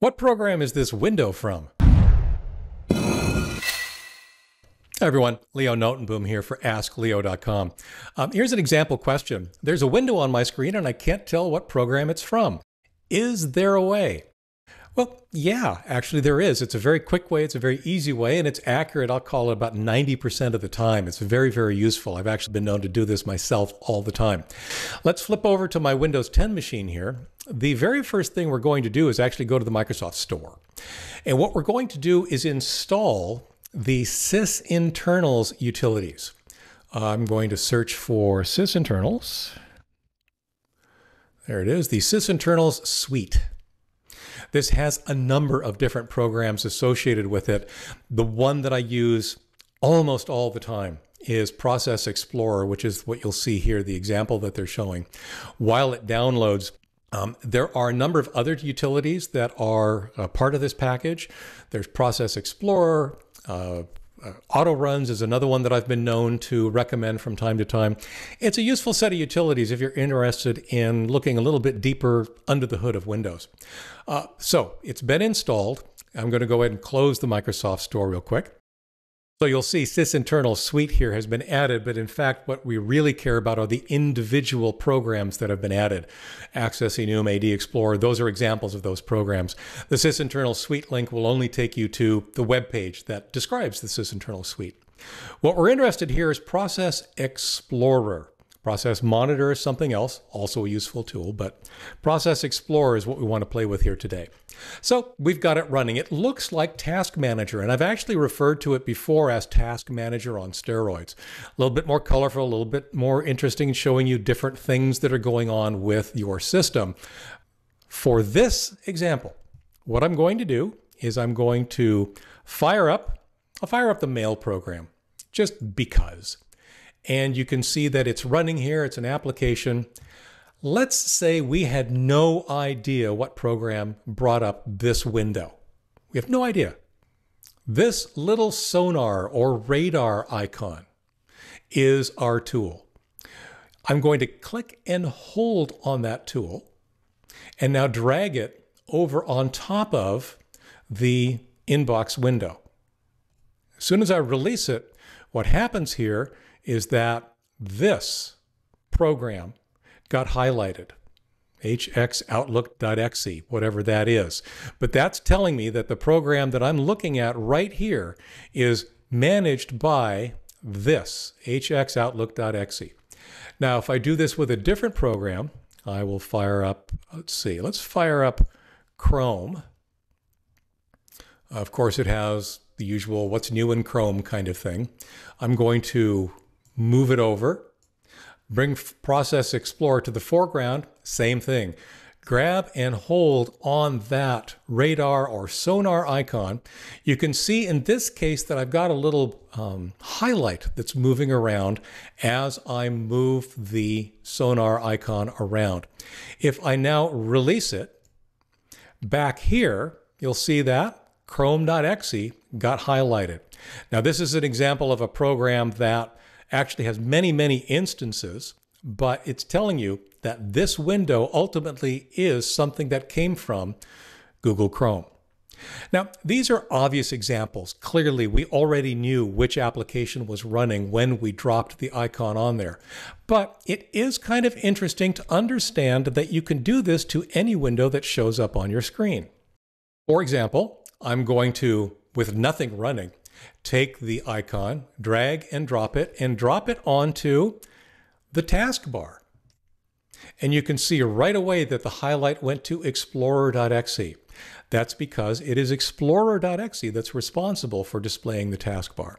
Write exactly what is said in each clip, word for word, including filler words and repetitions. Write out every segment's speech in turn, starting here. What program is this window from? Hi everyone, Leo Notenboom here for Ask Leo dot com. Um, here's an example question. There's a window on my screen and I can't tell what program it's from. Is there a way? Well, yeah, actually there is. It's a very quick way, it's a very easy way, and it's accurate. I'll call it about ninety percent of the time. It's very, very useful. I've actually been known to do this myself all the time. Let's flip over to my Windows ten machine here. The very first thing we're going to do is actually go to the Microsoft Store. And what we're going to do is install the Sysinternals utilities. I'm going to search for Sysinternals. There it is, the Sysinternals suite. This has a number of different programs associated with it. The one that I use almost all the time is Process Explorer, which is what you'll see here, the example that they're showing. While it downloads, um, there are a number of other utilities that are uh, part of this package. There's Process Explorer, uh, Uh, AutoRuns is another one that I've been known to recommend from time to time. It's a useful set of utilities if you're interested in looking a little bit deeper under the hood of Windows. Uh, so it's been installed. I'm going to go ahead and close the Microsoft Store real quick. So you'll see Sysinternals suite here has been added, but in fact, what we really care about are the individual programs that have been added. Access Enum, A D Explorer, those are examples of those programs. The Sysinternals suite link will only take you to the web page that describes the Sysinternals suite. What we're interested in here is Process Explorer. Process Monitor is something else, also a useful tool, but Process Explorer is what we want to play with here today. So we've got it running. It looks like Task Manager, and I've actually referred to it before as Task Manager on steroids. A little bit more colorful, a little bit more interesting, showing you different things that are going on with your system. For this example, what I'm going to do is I'm going to fire up, I'll fire up the mail program, just because. And you can see that it's running here, it's an application. Let's say we had no idea what program brought up this window. We have no idea. This little sonar or radar icon is our tool. I'm going to click and hold on that tool and now drag it over on top of the inbox window. As soon as I release it, what happens here is that this program got highlighted, H x Outlook dot E X E, whatever that is. But that's telling me that the program that I'm looking at right here is managed by this, H x Outlook dot E X E. Now, if I do this with a different program, I will fire up, let's see, let's fire up Chrome. Of course, it has the usual what's new in Chrome kind of thing. I'm going to move it over, bring Process Explorer to the foreground, same thing. Grab and hold on that radar or sonar icon. You can see in this case that I've got a little um, highlight that's moving around as I move the sonar icon around. If I now release it, back here, you'll see that Chrome dot E X E got highlighted. Now, this is an example of a program that actually has many, many instances, but it's telling you that this window ultimately is something that came from Google Chrome. Now, these are obvious examples. Clearly, we already knew which application was running when we dropped the icon on there. But it is kind of interesting to understand that you can do this to any window that shows up on your screen. For example, I'm going to, with nothing running, take the icon, drag and drop it, and drop it onto the taskbar. And you can see right away that the highlight went to Explorer dot E X E. That's because it is Explorer dot E X E that's responsible for displaying the taskbar.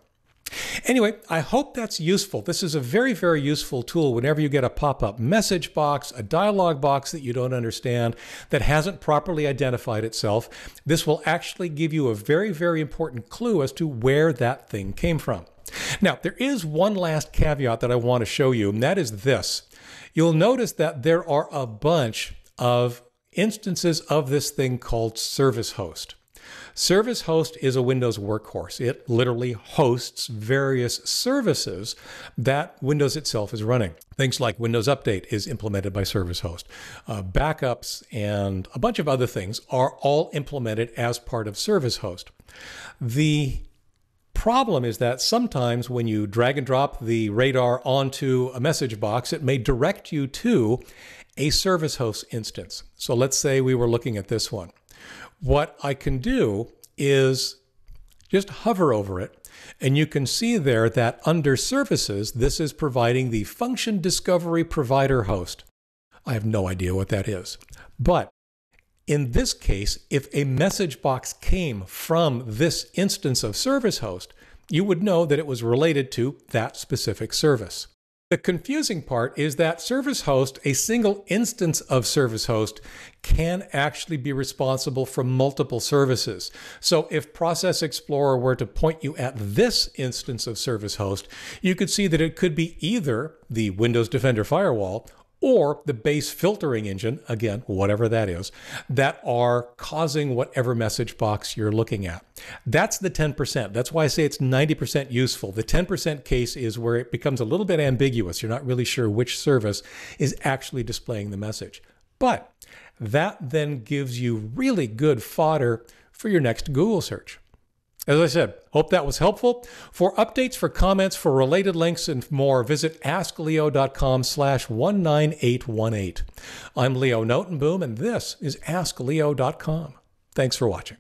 Anyway, I hope that's useful. This is a very, very useful tool whenever you get a pop-up message box, a dialog box that you don't understand, that hasn't properly identified itself. This will actually give you a very, very important clue as to where that thing came from. Now, there is one last caveat that I want to show you, and that is this. You'll notice that there are a bunch of instances of this thing called Service Host. Service Host is a Windows workhorse. It literally hosts various services that Windows itself is running. Things like Windows Update is implemented by Service Host. Uh, backups and a bunch of other things are all implemented as part of Service Host. The problem is that sometimes when you drag and drop the radar onto a message box, it may direct you to a Service Host instance. So let's say we were looking at this one. What I can do is just hover over it, and you can see there that under Services, this is providing the Function Discovery Provider Host. I have no idea what that is. But in this case, if a message box came from this instance of Service Host, you would know that it was related to that specific service. The confusing part is that Service Host, a single instance of Service Host, can actually be responsible for multiple services. So if Process Explorer were to point you at this instance of Service Host, you could see that it could be either the Windows Defender firewall or the base filtering engine, again, whatever that is, that are causing whatever message box you're looking at. That's the ten percent. That's why I say it's ninety percent useful. The ten percent case is where it becomes a little bit ambiguous. You're not really sure which service is actually displaying the message. But that then gives you really good fodder for your next Google search. As I said, hope that was helpful. For updates, for comments, for related links and more, visit ask leo dot com slash one nine eight one eight. I'm Leo Notenboom, and this is ask leo dot com. Thanks for watching.